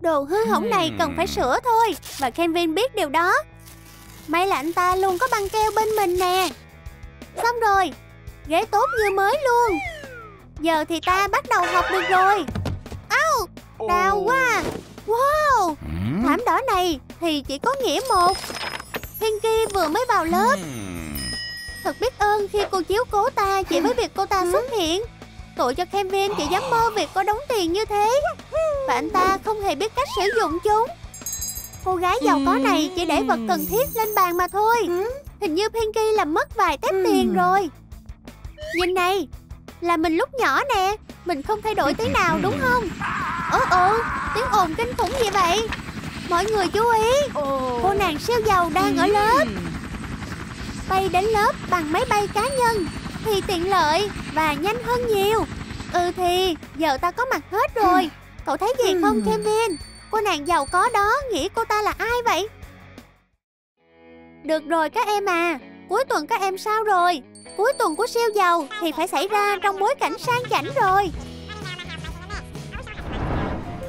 Đồ hư hỏng này cần phải sửa thôi. Và Kevin biết điều đó. May là anh ta luôn có băng keo bên mình nè. Xong rồi, ghế tốt như mới luôn. Giờ thì ta bắt đầu học được rồi. Au, đau quá. Wow, thảm đỏ này thì chỉ có nghĩa một. Pinky vừa mới vào lớp. Thật biết ơn khi cô chiếu cố ta chỉ với việc cô ta xuất hiện. Tội cho Kevin chỉ dám mơ việc có đống tiền như thế. Và anh ta không hề biết cách sử dụng chúng. Cô gái giàu có này chỉ để vật cần thiết lên bàn mà thôi. Hình như Pinky làm mất vài tép tiền rồi. Nhìn này, là mình lúc nhỏ nè. Mình không thay đổi tí nào đúng không? Ồ, tiếng ồn kinh khủng vậy vậy. Mọi người chú ý, cô nàng siêu giàu đang ở lớp. Bay đến lớp bằng máy bay cá nhân thì tiện lợi và nhanh hơn nhiều. Ừ thì giờ ta có mặt hết rồi. Cậu thấy gì không Kevin? Cô nàng giàu có đó nghĩ cô ta là ai vậy? Được rồi các em à, cuối tuần các em sao rồi? Cuối tuần của siêu giàu thì phải xảy ra trong bối cảnh sang chảnh rồi.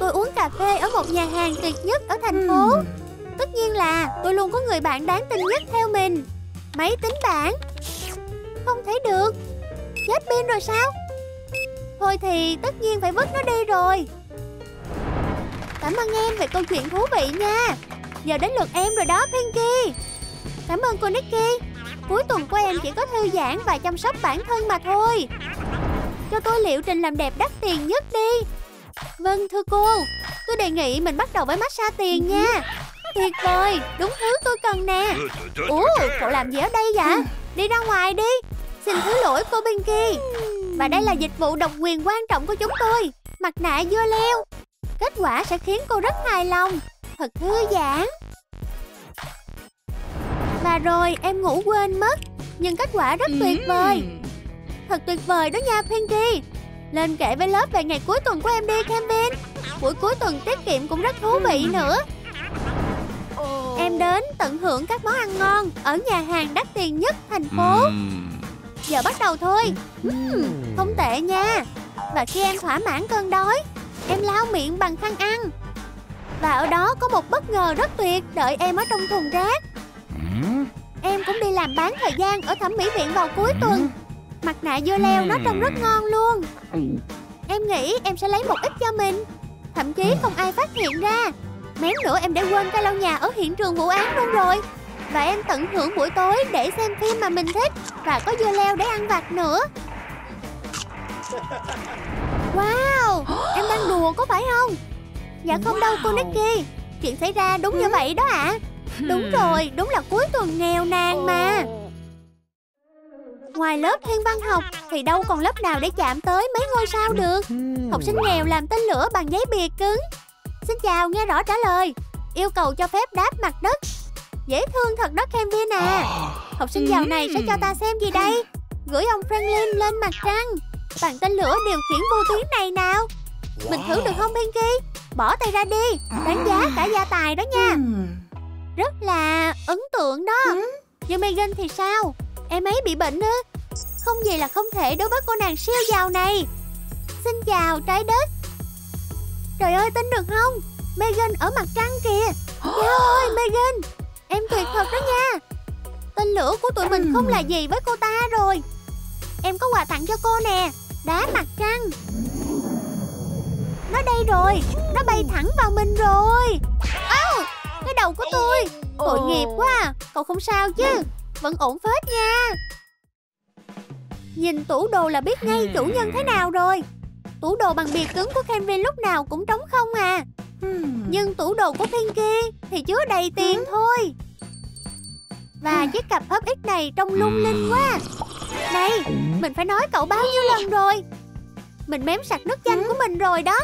Tôi uống cà phê ở một nhà hàng tuyệt nhất ở thành phố. Tất nhiên là tôi luôn có người bạn đáng tin nhất theo mình. Máy tính bảng. Không thấy được. Chết pin rồi sao? Thôi thì tất nhiên phải vứt nó đi rồi. Cảm ơn em về câu chuyện thú vị nha. Giờ đến lượt em rồi đó Pinky. Cảm ơn cô Nicky. Cuối tuần của em chỉ có thư giãn và chăm sóc bản thân mà thôi. Cho tôi liệu trình làm đẹp đắt tiền nhất đi. Vâng thưa cô. Tôi đề nghị mình bắt đầu với massage tiền nha. Tuyệt vời, đúng thứ tôi cần nè. Ủa, cậu làm gì ở đây vậy? Đi ra ngoài đi. Xin thứ lỗi cô Pinky. Và đây là dịch vụ độc quyền quan trọng của chúng tôi. Mặt nạ dưa leo. Kết quả sẽ khiến cô rất hài lòng. Thật thư giãn. Và rồi em ngủ quên mất. Nhưng kết quả rất tuyệt vời. Thật tuyệt vời đó nha Pinky. Lên kể với lớp về ngày cuối tuần của em đi Kevin. Buổi cuối tuần tiết kiệm cũng rất thú vị nữa. Em đến tận hưởng các món ăn ngon ở nhà hàng đắt tiền nhất thành phố. Giờ bắt đầu thôi. Không tệ nha. Và khi em thỏa mãn cơn đói, em lau miệng bằng khăn ăn. Và ở đó có một bất ngờ rất tuyệt đợi em ở trong thùng rác. Em cũng đi làm bán thời gian ở thẩm mỹ viện vào cuối tuần. Mặt nạ dưa leo nó trông rất ngon luôn. Em nghĩ em sẽ lấy một ít cho mình. Thậm chí không ai phát hiện ra. Mém nữa em đã quên cái lau nhà ở hiện trường vụ án luôn rồi. Và em tận hưởng buổi tối để xem phim mà mình thích. Và có dưa leo để ăn vặt nữa. Wow, em đang đùa có phải không? Dạ không đâu cô Nicky. Chuyện xảy ra đúng như vậy đó ạ. Đúng rồi, đúng là cuối tuần nghèo nàn mà. Ngoài lớp thiên văn học thì đâu còn lớp nào để chạm tới mấy ngôi sao được. Học sinh nghèo làm tên lửa bằng giấy bìa cứng. Xin chào, nghe rõ trả lời. Yêu cầu cho phép đáp mặt đất. Dễ thương thật đó Kevin à. Học sinh giàu này sẽ cho ta xem gì đây? Gửi ông Franklin lên mặt trăng. Bằng tên lửa điều khiển vô tuyến này nào. Mình thử được không Pinky? Bỏ tay ra đi. Đánh giá cả gia tài đó nha. Rất là ấn tượng đó. Nhưng Megan thì sao? Em ấy bị bệnh ư? Không gì là không thể đối với cô nàng siêu giàu này. Xin chào trái đất. Trời ơi tin được không? Megan ở mặt trăng kìa. Trời ơi Megan, em tuyệt thật đó nha. Tên lửa của tụi mình không là gì với cô ta rồi. Em có quà tặng cho cô nè. Đá mặt trăng. Nó đây rồi. Nó bay thẳng vào mình rồi. Oh, cái đầu của tôi. Tội nghiệp quá. Cậu không sao chứ? Vẫn ổn phết nha. Nhìn tủ đồ là biết ngay chủ nhân thế nào rồi. Tủ đồ bằng bìa cứng của Kevin lúc nào cũng trống không à. Nhưng tủ đồ của Pinky thì chứa đầy tiền thôi. Và chiếc cặp hấp ít này trông lung linh quá. Này, mình phải nói cậu bao nhiêu lần rồi. Mình mém sạch nước chanh của mình rồi đó.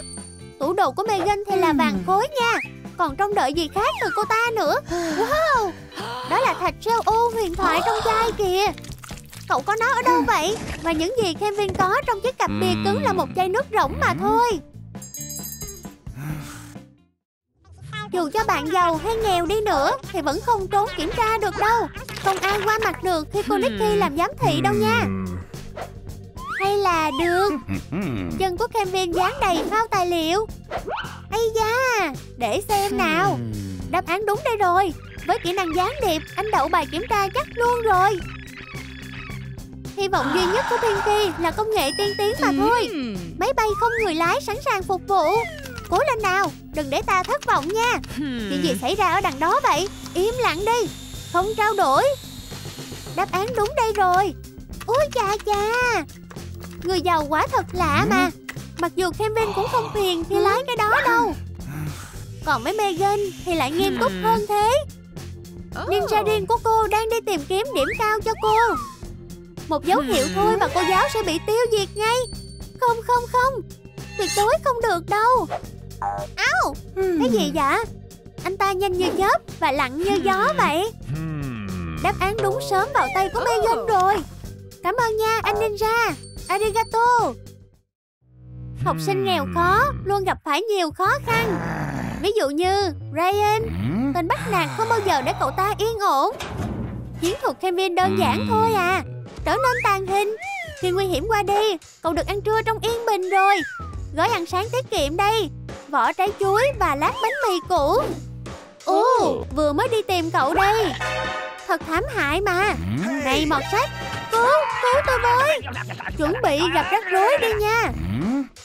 Tủ đồ của Megan thì là vàng khối nha. Còn trông đợi gì khác từ cô ta nữa. Wow, đó là thạch treo ô huyền thoại trong chai kìa. Cậu có nó ở đâu vậy? Và những gì Kevin có trong chiếc cặp bìa cứng là một chai nước rỗng mà thôi. Dù cho bạn giàu hay nghèo đi nữa thì vẫn không trốn kiểm tra được đâu. Không ai qua mặt được khi cô Nicky làm giám thị đâu nha. Hay là được. Chân của Kevin dán đầy phao tài liệu. Ây da, để xem nào. Đáp án đúng đây rồi. Với kỹ năng gián điệp, anh đậu bài kiểm tra chắc luôn rồi. Hy vọng duy nhất của Pinky là công nghệ tiên tiến mà thôi. Máy bay không người lái sẵn sàng phục vụ. Cố lên nào, đừng để ta thất vọng nha. Chuyện gì xảy ra ở đằng đó vậy? Im lặng đi, không trao đổi. Đáp án đúng đây rồi. Úi chà chà, người giàu quả thật lạ mà. Mặc dù Kevin cũng không phiền khi lái cái đó đâu. Còn mấy Megan thì lại nghiêm túc hơn thế. Ninja điên của cô đang đi tìm kiếm điểm cao cho cô. Một dấu hiệu thôi mà cô giáo sẽ bị tiêu diệt ngay. Không không không, tuyệt đối không được đâu. Áo, cái gì vậy? Anh ta nhanh như chớp và lặng như gió vậy. Đáp án đúng sớm vào tay của Megan rồi. Cảm ơn nha anh Ninja. Arigato. Học sinh nghèo khó luôn gặp phải nhiều khó khăn. Ví dụ như Ryan, tên bắt nạt không bao giờ để cậu ta yên ổn. Chiến thuật Kevin đơn giản thôi à, trở nên tàn hình. Khi nguy hiểm qua đi, cậu được ăn trưa trong yên bình rồi. Gói ăn sáng tiết kiệm đây, vỏ trái chuối và lát bánh mì cũ. Ồ, vừa mới đi tìm cậu đây. Thật thảm hại mà. Này mọt sách, cứu tôi với. Chuẩn bị gặp rắc rối đi nha.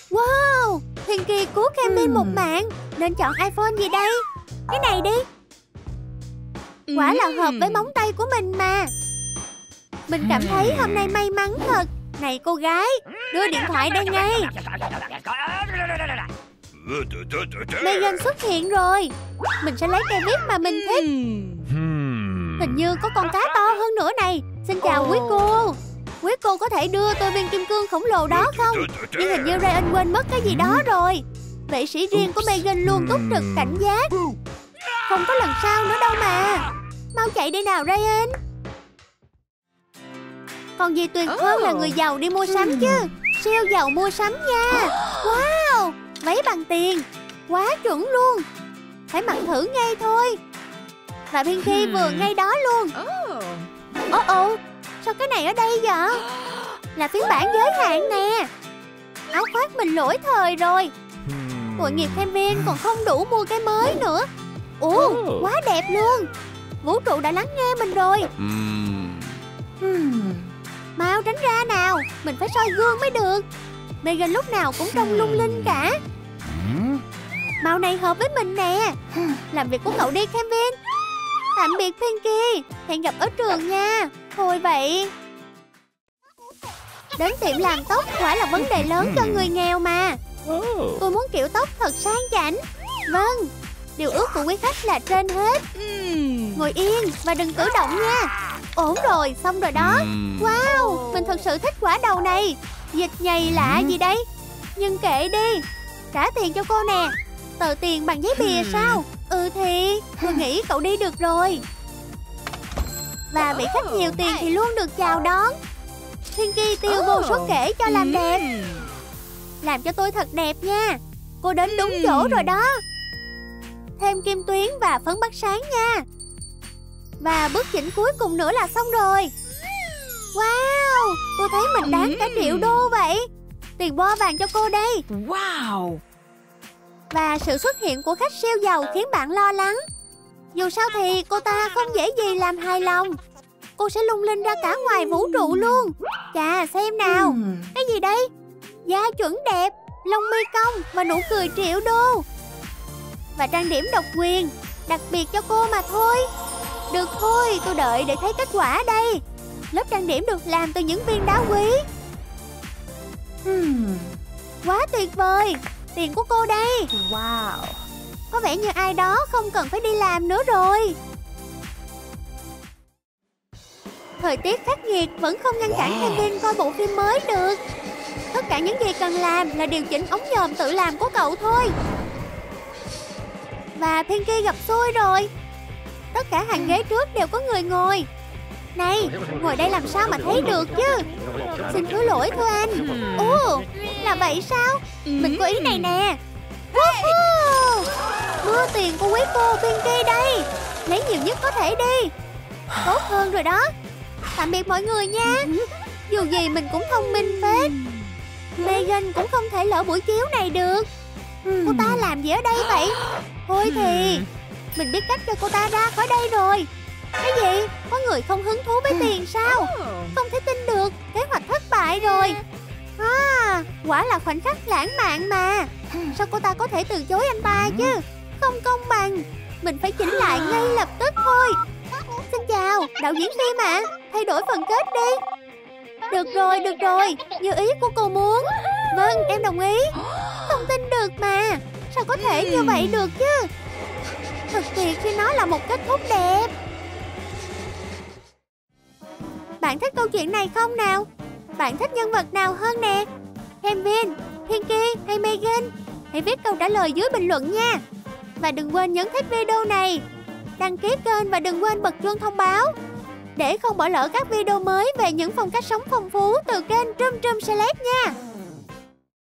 Wow, Thiên Kỳ cứu Kevin một mạng. Nên chọn iPhone gì đây? Cái này đi. Quả là hợp với móng tay của mình mà. Mình cảm thấy hôm nay may mắn thật. Này cô gái, đưa điện thoại đây ngay. Megan xuất hiện rồi. Mình sẽ lấy cây viết mà mình thích. Hình như có con cá to hơn nữa này. Xin chào quý cô. Quý cô có thể đưa tôi viên kim cương khổng lồ đó không? Nhưng hình như Ryan quên mất cái gì đó rồi. Vệ sĩ riêng của Megan luôn túc trực cảnh giác. Không có lần sau nữa đâu mà. Mau chạy đi nào Ryan. Còn gì tuyệt hơn là người giàu đi mua sắm chứ. Siêu giàu mua sắm nha. Wow, váy bằng tiền. Quá chuẩn luôn. Phải mặc thử ngay thôi. Và Pinky vừa ngay đó luôn. Ồ, sao cái này ở đây vậy? Là phiên bản giới hạn nè. Áo khoác mình lỗi thời rồi. Tội nghiệp Kevin còn không đủ mua cái mới nữa. Ồ, quá đẹp luôn. Vũ trụ đã lắng nghe mình rồi. Mau tránh ra nào, mình phải soi gương mới được. Megan lúc nào cũng trông lung linh cả. Màu này hợp với mình nè. Làm việc của cậu đi Kevin. Tạm biệt Pinky, hẹn gặp ở trường nha. Thôi vậy. Đến tiệm làm tóc quả là vấn đề lớn cho người nghèo mà. Tôi muốn kiểu tóc thật sang chảnh. Vâng, điều ước của quý khách là trên hết. Ngồi yên và đừng cử động nha. Ổn rồi, xong rồi đó. Wow, mình thật sự thích quả đầu này. Dịch nhầy lạ gì đây? Nhưng kệ đi. Trả tiền cho cô nè. Tờ tiền bằng giấy bìa sao? Ừ thì, tôi nghĩ cậu đi được rồi. Và bị khách nhiều tiền thì luôn được chào đón. Pinky tiêu vô số kể cho làm đẹp. Làm cho tôi thật đẹp nha. Cô đến đúng chỗ rồi đó. Thêm kim tuyến và phấn bắt sáng nha. Và bước chỉnh cuối cùng nữa là xong rồi. Wow, tôi thấy mình đáng cả $1.000.000 vậy. Tiền bo vàng cho cô đây. Wow. Và sự xuất hiện của khách siêu giàu khiến bạn lo lắng. Dù sao thì cô ta không dễ gì làm hài lòng. Cô sẽ lung linh ra cả ngoài vũ trụ luôn. Chà, xem nào. Cái gì đây? Da chuẩn đẹp, lông mi cong và nụ cười $1.000.000. Và trang điểm độc quyền, đặc biệt cho cô mà thôi. Được thôi, tôi đợi để thấy kết quả đây. Lớp trang điểm được làm từ những viên đá quý. Quá tuyệt vời. Tiền của cô đây. Wow. Có vẻ như ai đó không cần phải đi làm nữa rồi. Thời tiết khắc nghiệt vẫn không ngăn cản Kevin coi bộ phim mới được. Tất cả những gì cần làm là điều chỉnh ống nhòm tự làm của cậu thôi. Và Pinky gặp xui rồi. Tất cả hàng ghế trước đều có người ngồi. Này, ngồi đây làm sao mà thấy được chứ. Xin thứ lỗi thôi anh. Ồ, là vậy sao? Mình có ý này nè. Đưa tiền của quý cô Pinky đây. Lấy nhiều nhất có thể đi. Tốt hơn rồi đó. Tạm biệt mọi người nha. Dù gì mình cũng thông minh phết. Megan cũng không thể lỡ buổi chiếu này được. Cô ta làm gì ở đây vậy? Thôi thì mình biết cách cho cô ta ra khỏi đây rồi. Cái gì? Có người không hứng thú với tiền sao? Không thể tin được, kế hoạch thất bại rồi. À, quả là khoảnh khắc lãng mạn mà. Sao cô ta có thể từ chối anh ba chứ? Không công bằng. Mình phải chỉnh lại ngay lập tức thôi. Xin chào, đạo diễn phim ạ. Thay đổi phần kết đi. Được rồi, như ý của cô muốn. Vâng, em đồng ý. Không tin được mà. Sao có thể như vậy được chứ? Thật tuyệt khi nó là một kết thúc đẹp. Bạn thích câu chuyện này không nào? Bạn thích nhân vật nào hơn nè? Thêm Vin, Thiên Kiên hay Megan? Hãy viết câu trả lời dưới bình luận nha. Và đừng quên nhấn thích video này, đăng ký kênh và đừng quên bật chuông thông báo để không bỏ lỡ các video mới về những phong cách sống phong phú từ kênh Troom Troom Select nha.